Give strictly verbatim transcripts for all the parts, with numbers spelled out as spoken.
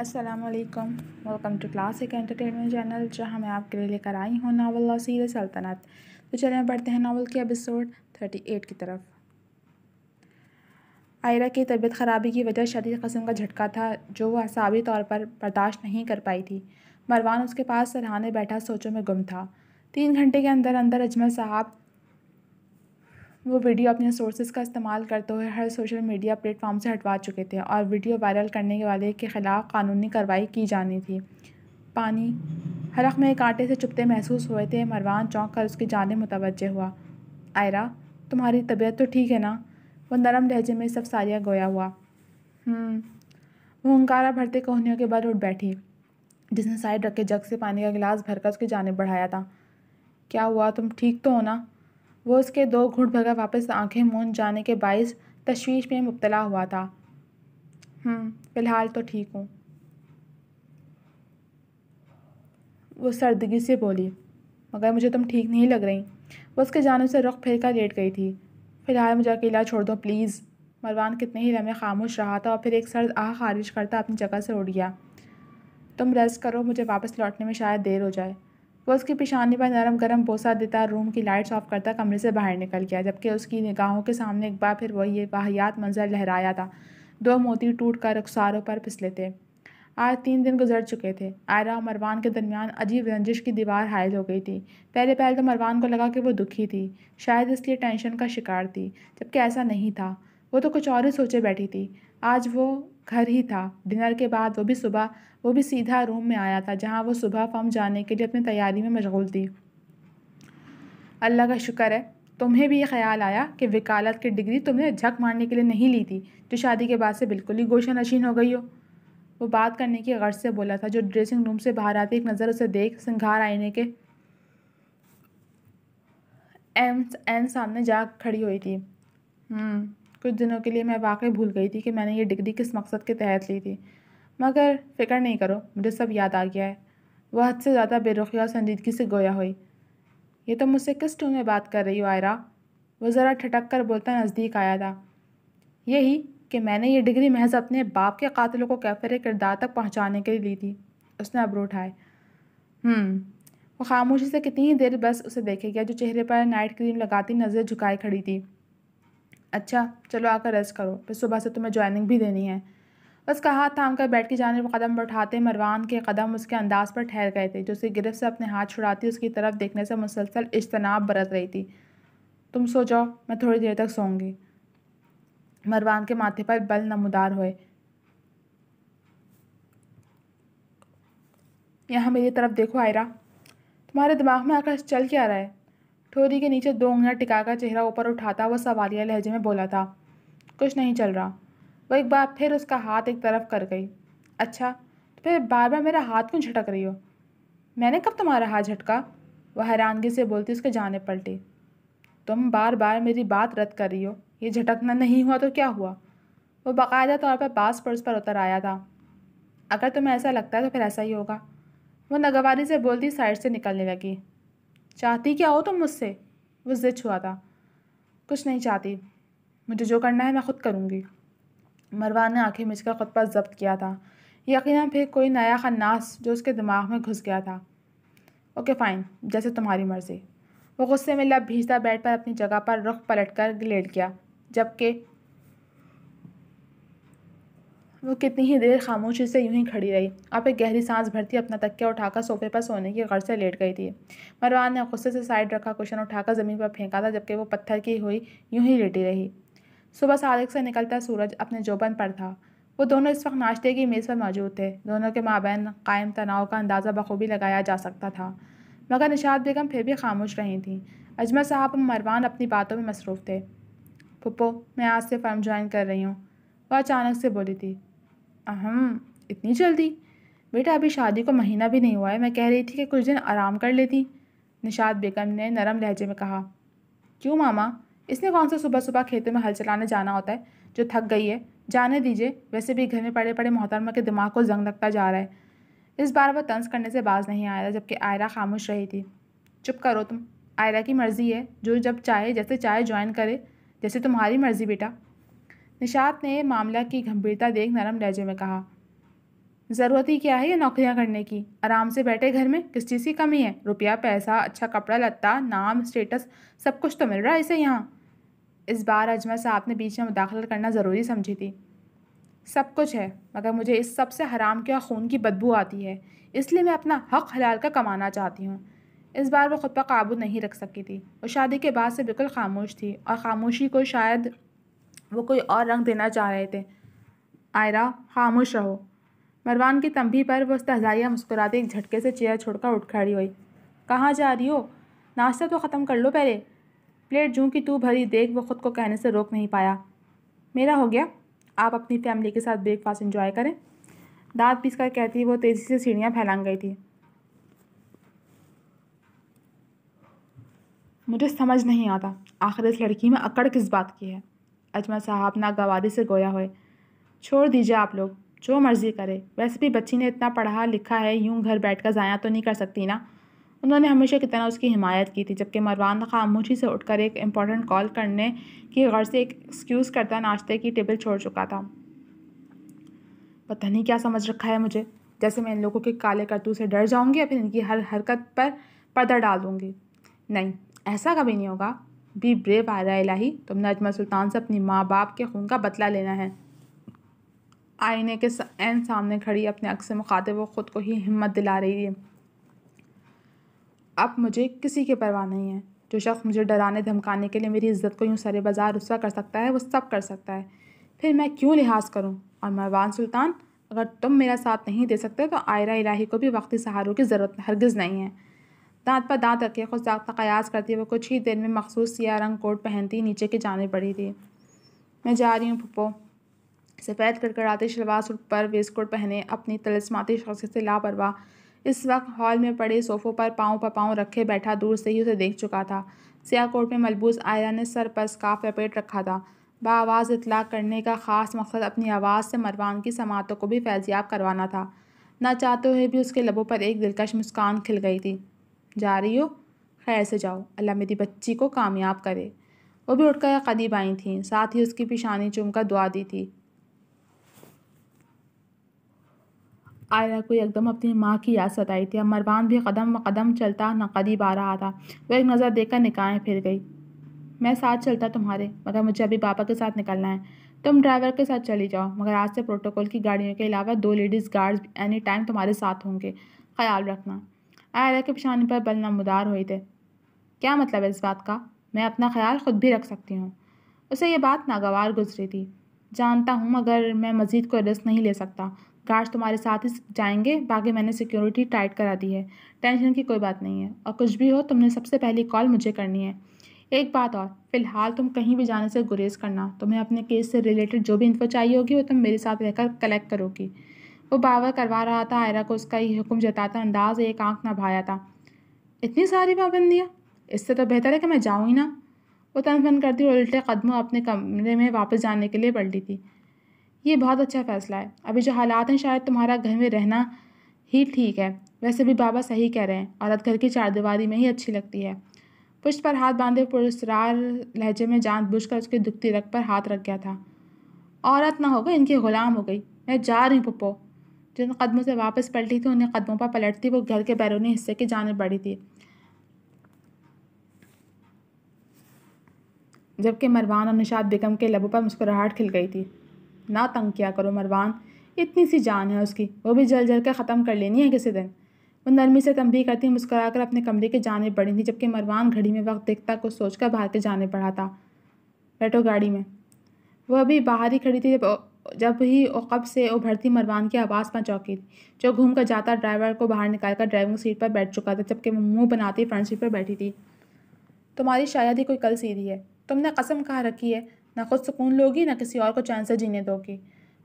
अस्सलामुअलैकुम, welcome to classic entertainment channel, जहां मैं आपके लिए लेकर आई हूं नावल असीर ए सल्तनत। तो चलिए बढ़ते हैं नावल के एपिसोड अड़तीस की तरफ। आयरा की तबीयत ख़राबी की वजह शदीद कस्म का झटका था जो वह असाबी तौर पर बर्दाश्त नहीं कर पाई थी। मरवान उसके पास सरहाने बैठा सोचों में गुम था। तीन घंटे के अंदर अंदर अजमत साहब वो वीडियो अपने सोर्सेज का इस्तेमाल करते हुए हर सोशल मीडिया प्लेटफॉर्म से हटवा चुके थे और वीडियो वायरल करने के वाले के ख़िलाफ़ कानूनी कार्रवाई की जानी थी। पानी हलक में एक आटे से चुपते महसूस हुए थे। मरवान चौंक कर उसकी जाने मुतवज्जे हुआ। आयरा, तुम्हारी तबीयत तो ठीक है ना? वो नरम लहजे में सब सारिया गोया हुआ। वो हुंकारा भरते कोहनियों के बाद उठ बैठी, जिसने साइड रखे जग से पानी का गिलास भरकर उसकी जानिब बढ़ाया था। क्या हुआ, तुम ठीक तो हो ना? वो उसके दो घुट भगा वापस आंखें मूंद जाने के बायस तशवीश में मुब्तला हुआ था। फ़िलहाल तो ठीक हूँ, वो सर्दगी से बोली, मगर मुझे तुम ठीक नहीं लग रही। वो उसके जानब से रुख फेर कर लेट गई थी। फ़िलहाल मुझे अकेला छोड़ दो प्लीज़। मरवान कितने ही लम्हे खामोश रहा था और फिर एक सर्द आह खारिज करता अपनी जगह से उठ गया। तुम रेस्ट करो, मुझे वापस लौटने में शायद देर हो जाए। वो उसकी पेशानी पर नरम गरम बोसा देता, रूम की लाइट्स ऑफ करता कमरे से बाहर निकल गया, जबकि उसकी निगाहों के सामने एक बार फिर वही वाहियात मंजर लहराया था। दो मोती टूट कर रुखसारों पर फिसले थे। आज तीन दिन गुजर चुके थे। आयरा और मरवान के दरमियान अजीब रंजिश की दीवार हायल हो गई थी। पहले पहल तो मरवान को लगा कि वो दुखी थी, शायद इसलिए टेंशन का शिकार थी, जबकि ऐसा नहीं था। वो तो कुछ और ही सोचे बैठी थी। आज वो घर ही था। डिनर के बाद वो भी सुबह वो भी सीधा रूम में आया था, जहां वो सुबह फर्म जाने के लिए अपनी तैयारी में मशगूल थी। अल्लाह का शुक्र है तुम्हें भी ये ख्याल आया कि वकालत की डिग्री तुमने झक मारने के लिए नहीं ली थी, जो शादी के बाद से बिल्कुल ही गोशा नशीन हो गई हो। वो बात करने की गर्ज से बोला था। जो ड्रेसिंग रूम से बाहर आती एक नज़र उसे देख सिंघार आईने के एन एन सामने जा खड़ी हुई थी। कुछ दिनों के लिए मैं वाकई भूल गई थी कि मैंने ये डिग्री किस मकसद के तहत ली थी, मगर फ़िक्र नहीं करो, मुझे सब याद आ गया है। वह हद से ज़्यादा बेरुखी और संजीदगी से गोया हुई। ये तो मुझसे किस टोन में बात कर रही हो आयरा? वो ज़रा ठटक कर बोलता नज़दीक आया था। यही कि मैंने ये डिग्री महज अपने बाप के कातिलों को कैफिर किरदार तक पहुँचाने के लिए ली थी। उसने अब्रू उठाए। वो खामोशी से कितनी ही देर बस उसे देखे गया, जो चेहरे पर नाइट क्रीम लगाती नज़र झुकाए खड़ी थी। अच्छा चलो आकर रेस्ट करो, फिर सुबह से तुम्हें ज्वाइनिंग भी देनी है। उसका हाथ थाम कर बैठ के जाने वो कदम बढ़ाते मरवान के कदम उसके अंदाज पर ठहर गए थे, जो उसे गिरफ्त से अपने हाथ छुड़ाती उसकी तरफ देखने से मुसलसल इज्तनाब बरत रही थी। तुम सो जाओ, मैं थोड़ी देर तक सोऊंगी। मरवान के माथे पर बल नमदार हुए। यहाँ मेरी तरफ देखो आयरा, तुम्हारे दिमाग में आकर चल क्या रहा है? ठोरी के नीचे दो उंगलियां टिकाकर चेहरा ऊपर उठाता वह सवालिया लहजे में बोला था। कुछ नहीं चल रहा। वो एक बार फिर उसका हाथ एक तरफ कर गई। अच्छा तो फिर बार बार मेरा हाथ क्यों झटक रही हो? मैंने कब तुम्हारा हाथ झटका? वह हैरानगी से बोलती उसके जाने पलटी। तुम बार बार मेरी बात रद्द कर रही हो, ये झटकना नहीं हुआ तो क्या हुआ? वो बाकायदा तौर पर बास पर्स पर उतर आया था। अगर तुम्हें ऐसा लगता है तो फिर ऐसा ही होगा। वह नगवारी से बोलती साइड से निकलने लगी। चाहती क्या हो तुम मुझसे? वो जिद हुआ था। कुछ नहीं चाहती, मुझे जो करना है मैं खुद करूँगी। मरवान ने आंखें मिचकर खुद पर जब्त किया था। यकीनन फिर कोई नया खन्नास जो उसके दिमाग में घुस गया था। ओके फ़ाइन, जैसे तुम्हारी मर्ज़ी। वो गुस्से में लब भीजता बेड पर अपनी जगह पर रुख पलटकर लेट गया, जबकि वो कितनी ही देर खामोशी से यूं ही खड़ी रही। आप एक गहरी सांस भरती अपना तकिया उठाकर सोफे पर सोने की गर्ज से लेट गई थी। मरवान ने गुस्से से साइड रखा कुशन उठाकर ज़मीन पर फेंका था, जबकि वो पत्थर की हुई यूं ही लेटी रही। सुबह साढ़े एक से निकलता सूरज अपने जोबन पर था। वो दोनों इस वक्त नाश्ते की मेज़ पर मौजूद थे। दोनों के माबैन कायम तनाव का अंदाज़ा बखूबी लगाया जा सकता था, मगर निशात बेगम फिर भी खामोश रही थीं। अजमत साहब और मरवान अपनी बातों में मसरूफ़ थे। पुप्पो, मैं आज से फर्म ज्वाइन कर रही हूँ, वह अचानक से बोली थी। अहम, इतनी जल्दी? बेटा अभी शादी को महीना भी नहीं हुआ है, मैं कह रही थी कि कुछ दिन आराम कर लेती, निशात बेगम ने नरम लहजे में कहा। क्यों मामा, इसने कौन सा सुबह सुबह खेतों में हल चलाने जाना होता है? जो थक गई है जाने दीजिए, वैसे भी घर में पड़े पड़े मोहतरमा के दिमाग को जंग लगता जा रहा है। इस बार वह तंज करने से बाज नहीं आया, जबकि आयरा खामोश रही थी। चुप करो तुम, आयरा की मर्ज़ी है, जो जब चाहे जैसे चाहे ज्वाइन करे, जैसे तुम्हारी मर्ज़ी बेटा, निशात ने मामला की गंभीरता देख नरम लहजे में कहा। ज़रूरत ही क्या है ये नौकरियां करने की, आराम से बैठे घर में, किस चीज़ की कमी है? रुपया पैसा, अच्छा कपड़ा लत्ता, नाम स्टेटस सब कुछ तो मिल रहा है इसे यहाँ। इस बार अजमत साहब ने बीच में मुदाखलत करना ज़रूरी समझी थी। सब कुछ है मगर मुझे इस सब से हराम के और खून की बदबू आती है, इसलिए मैं अपना हक़ हलाल का कमाना चाहती हूँ। इस बार वो ख़ुद पर काबू नहीं रख सकी थी। वो शादी के बाद से बिल्कुल खामोश थी और ख़ामोशी को शायद वो कोई और रंग देना चाह रहे थे। आयरा खामोश रहो। मरवान की तंबी पर वो तहज़ाइया मुस्कुराती एक झटके से चेयर छोड़कर उठ खड़ी हुई। कहाँ जा रही हो? नाश्ता तो ख़त्म कर लो पहले। प्लेट जूं की तू भरी देख वो ख़ुद को कहने से रोक नहीं पाया। मेरा हो गया, आप अपनी फैमिली के साथ ब्रेकफास्ट एंजॉय करें। दांत पीस कर कहती वो तेज़ी से सीढ़ियाँ फैलांग गई थी। मुझे समझ नहीं आता आखिर इस लड़की में अकड़ किस बात की है। अजमत साहब नागवारी से गोया हुए। छोड़ दीजिए आप लोग, जो मर्ज़ी करे, वैसे भी बच्ची ने इतना पढ़ा लिखा है, यूं घर बैठकर ज़ाया तो नहीं कर सकती ना। उन्होंने हमेशा की तरह उसकी हिमायत की थी, जबकि मरवान खामोशी से उठकर एक इम्पॉर्टेंट कॉल करने की गर्ज से एक एक्सक्यूज़ करता नाश्ते की टेबल छोड़ चुका था। पता नहीं क्या समझ रखा है मुझे, जैसे मैं इन लोगों के काले करतूत से डर जाऊँगी या फिर इनकी हर हरकत पर पर्दा डाल दूँगी। नहीं, ऐसा कभी नहीं होगा। बी ब्रेव आयरा इलाही, तुमने अजमत सुल्तान से अपनी माँ बाप के खून का बदला लेना है। आईने के ऐन सामने खड़ी अपने अक्स से मुखातिब वो ख़ुद को ही हिम्मत दिला रही है। अब मुझे किसी की परवाह नहीं है। जो शख्स मुझे डराने धमकाने के लिए मेरी इज्जत को यूँ सरे बाजार रुस्वा कर सकता है वो सब कर सकता है, फिर मैं क्यों लिहाज करूँ? और मेहरबान सुल्तान, अगर तुम मेरा साथ नहीं दे सकते तो आयरा इलाही को भी वक्ती सहारों की ज़रूरत हरगिज़ नहीं है। दांत पर दांत रखे खुद दाग तकयास करती वो कुछ ही देर में मखसूस सिया रंग कोट पहनती नीचे की जाने पड़ी थी। मैं जा रही हूँ पप्पो। सफ़ेद कड़कड़ाते शलवार सूट पर वेस्टकोट पहने अपनी तलस्माती शख्सियत से लापरवाह इस वक्त हॉल में पड़े सोफ़ों पर पाँव पर पाँव रखे बैठा दूर से ही उसे देख चुका था। सियाह कोट में मलबूस आयरा ने सर पर स्काफ लपेट रखा था। बाआवाज़ इतलाक़ करने का ख़ास मकसद अपनी आवाज़ से मरवान की समातों को भी फैज़याब करवाना था। ना चाहते हुए भी उसके लबों पर एक दिलकश मुस्कान खिल गई थी। जा रही हो? खैर से जाओ, अल्लाह मेरी बच्ची को कामयाब करे। वो भी उठकर करीब आई थी, साथ ही उसकी पेशानी चूमकर दुआ दी थी। आयरा को एकदम अपनी माँ की याद सताई थी। अब मरवान भी कदम कदम चलता न करीब आ रहा था। वो एक नज़र देखकर निकाहें फिर गई। मैं साथ चलता तुम्हारे, मगर मुझे अभी पापा के साथ निकलना है। तुम ड्राइवर के साथ चली जाओ, मगर आज से प्रोटोकॉल की गाड़ियों के अलावा दो लेडीज़ गार्ड्स एनी टाइम तुम्हारे साथ होंगे, ख्याल रखना। आयरा के पेशानी पर बल नमदार हुए थे। क्या मतलब है इस बात का? मैं अपना ख्याल खुद भी रख सकती हूँ। उसे ये बात नागवार गुजरी थी। जानता हूँ, मगर मैं मज़ीद कोई रिस्क नहीं ले सकता। गार्ड्स तुम्हारे साथ ही जाएंगे, बाकी मैंने सिक्योरिटी टाइट करा दी है। टेंशन की कोई बात नहीं है, और कुछ भी हो तुमने सबसे पहली कॉल मुझे करनी है। एक बात और, फ़िलहाल तुम कहीं भी जाने से गुरेज करना। तुम्हें अपने केस से रिलेटेड जो भी इन्फो चाहिए होगी वो तुम मेरे साथ रहकर कलेक्ट करोगी। वो बावर करवा रहा था। आयरा को उसका ये हुक्म जताता अंदाज़ एक आंख न भाया था। इतनी सारी पाबंदियाँ, इससे तो बेहतर है कि मैं जाऊँ ही ना। वो तनफन करती और उल्टे कदमों अपने कमरे में वापस जाने के लिए पलटी थी। ये बहुत अच्छा फ़ैसला है। अभी जो हालात हैं शायद तुम्हारा घर में रहना ही ठीक है। वैसे भी बाबा सही कह रहे हैं, औरत घर की चारदीवारी में ही अच्छी लगती है। पुष्ट पर हाथ बांधे पुरस्कार लहजे में जानबूझकर उसकी दुखती रग पर हाथ रख गया था। औरत ना हो गई, इनकी ग़ुलाम हो गई। मैं जा रही हूँ पप्पो। जिन कदमों से वापस पलटी थी उन्हें कदमों पर पलटती वो घर के बैरूनी हिस्से की जाने बढ़ी थी, जबकि मरवान और निशात बेगम के लबों पर मुस्कुराहट खिल गई थी। ना तंग किया करो मरवान, इतनी सी जान है उसकी, वो भी जल जल कर ख़त्म कर लेनी है किसी दिन। वो नरमी से तंबीह करती मुस्कुरा कर अपने कमरे के जाने बढ़ी थी, जबकि मरवान घड़ी में वक्त देखता कुछ सोचकर बाहर के जाने पड़ा था। बैठो गाड़ी में। वह अभी बाहर ही खड़ी थी जब जब ही ओकब से उभरती मरवान की आवाज़ पर चौंकी, जो घूम कर जाता ड्राइवर को बाहर निकालकर ड्राइविंग सीट पर बैठ चुका था, जबकि मुंह बनाती फ्रंट सीट पर बैठी थी। तुम्हारी शायद ही कोई कल सीधी है। तुमने कसम कहाँ रखी है? ना खुद सुकून लोगी ना किसी और को चैन से जीने दोगी।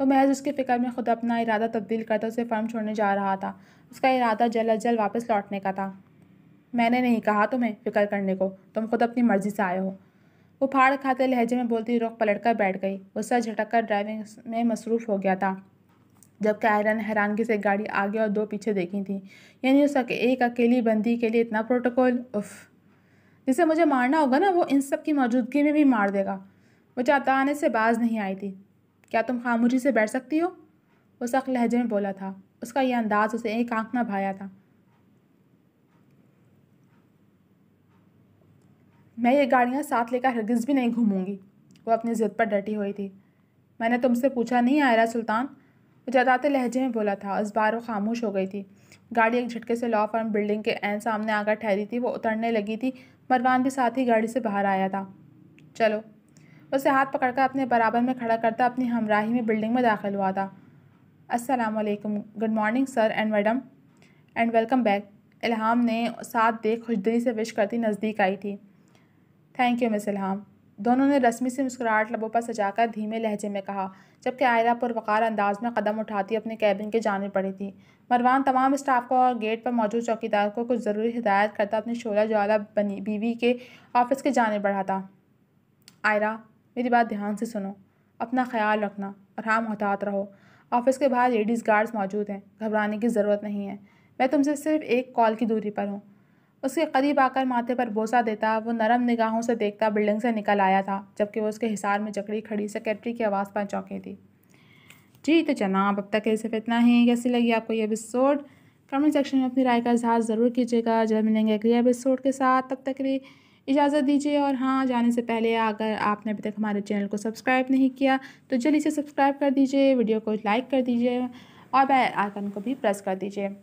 वो महज उसके फ़िक्र में खुद अपना इरादा तब्दील करता उसे फर्म छोड़ने जा रहा था। उसका इरादा जल्द अज जल्द वापस लौटने का था। मैंने नहीं कहा तुम्हें फ़िक्र करने को, तुम खुद अपनी मर्ज़ी से आए हो। वो फाड़ खाते लहजे में बोलती रुख पलटकर बैठ गई। वो सर झटक कर ड्राइविंग में मसरूफ़ हो गया था, जबकि आयरा ने हैरानगी से गाड़ी आगे और दो पीछे देखी थी। यानी उस एक अकेली बंदी के लिए इतना प्रोटोकॉल। उफ, जिसे मुझे मारना होगा ना वो इन सब की मौजूदगी में भी मार देगा। वो चाहता आने से बाज नहीं आई थी। क्या तुम खामोशी से बैठ सकती हो? वो सख्त लहजे में बोला था। उसका यह अंदाज़ उसे एक आंकना भाया था। मैं ये गाड़ियाँ साथ लेकर हरगिज़ भी नहीं घूमूंगी। वो अपनी ज़िद पर डटी हुई थी। मैंने तुमसे पूछा नहीं आयरा सुल्तान, वो जताते लहजे में बोला था। इस बार वो खामोश हो गई थी। गाड़ी एक झटके से लॉ फर्म बिल्डिंग के एन सामने आकर ठहरी थी। वो उतरने लगी थी। मरवान भी साथ ही गाड़ी से बाहर आया था। चलो, उसे हाथ पकड़कर अपने बराबर में खड़ा करता अपनी हमराही में बिल्डिंग में दाखिल हुआ था। अस्सलाम वालेकुम, good morning sir and madam and welcome back, Ilham ने साथ देख खुशदिली से विश करती नज़दीक आई थी। थैंक यू मिस इल्हम, दोनों ने रस्मी सी मुस्कुराहट लबों पर सजाकर धीमे लहजे में कहा, जबकि आयरा पुरवकार अंदाज में कदम उठाती अपने कैबिन के जाने पड़ी थी। मरवान तमाम स्टाफ को और गेट पर मौजूद चौकीदार को कुछ ज़रूरी हिदायत करता अपनी शोला ज्वाला बनी बीवी के ऑफिस के जाने बढ़ा था। आयरा, मेरी बात ध्यान से सुनो, अपना ख्याल रखना और हाँ मोहतात रहो। ऑफिस के बाहर लेडीज़ गार्ड्स मौजूद हैं, घबराने की ज़रूरत नहीं है। मैं तुमसे सिर्फ एक कॉल की दूरी पर हूँ। उसके करीब आकर माथे पर बोसा देता वो नरम निगाहों से देखता बिल्डिंग से निकल आया था, जबकि वो उसके हिसार में जकड़ी खड़ी सेक्रेटरी की आवाज़ पर चौंकी थी। जी तो जनाब, अब तक सिर्फ इतना ही। कैसी लगी आपको ये एपिसोड? कमेंट सेक्शन में अपनी राय का इजहार ज़रूर कीजिएगा। जल्द मिलेंगे अगले एपिसोड के साथ, तब तक के लिए इजाज़त दीजिए। और हाँ, जाने से पहले अगर आपने अभी तक हमारे चैनल को सब्सक्राइब नहीं किया तो जल्दी से सब्सक्राइब कर दीजिए, वीडियो को लाइक कर दीजिए और बेल आइकन को भी प्रेस कर दीजिए।